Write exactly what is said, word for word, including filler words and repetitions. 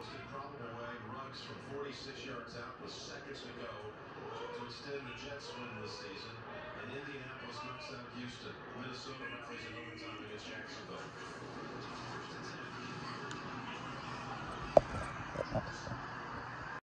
almost improbable way. Ruggs from forty-six yards out with seconds to go. To extend the Jets' win this season. And Indianapolis knocks out Houston. Minnesota rallies in overtime against Jacksonville.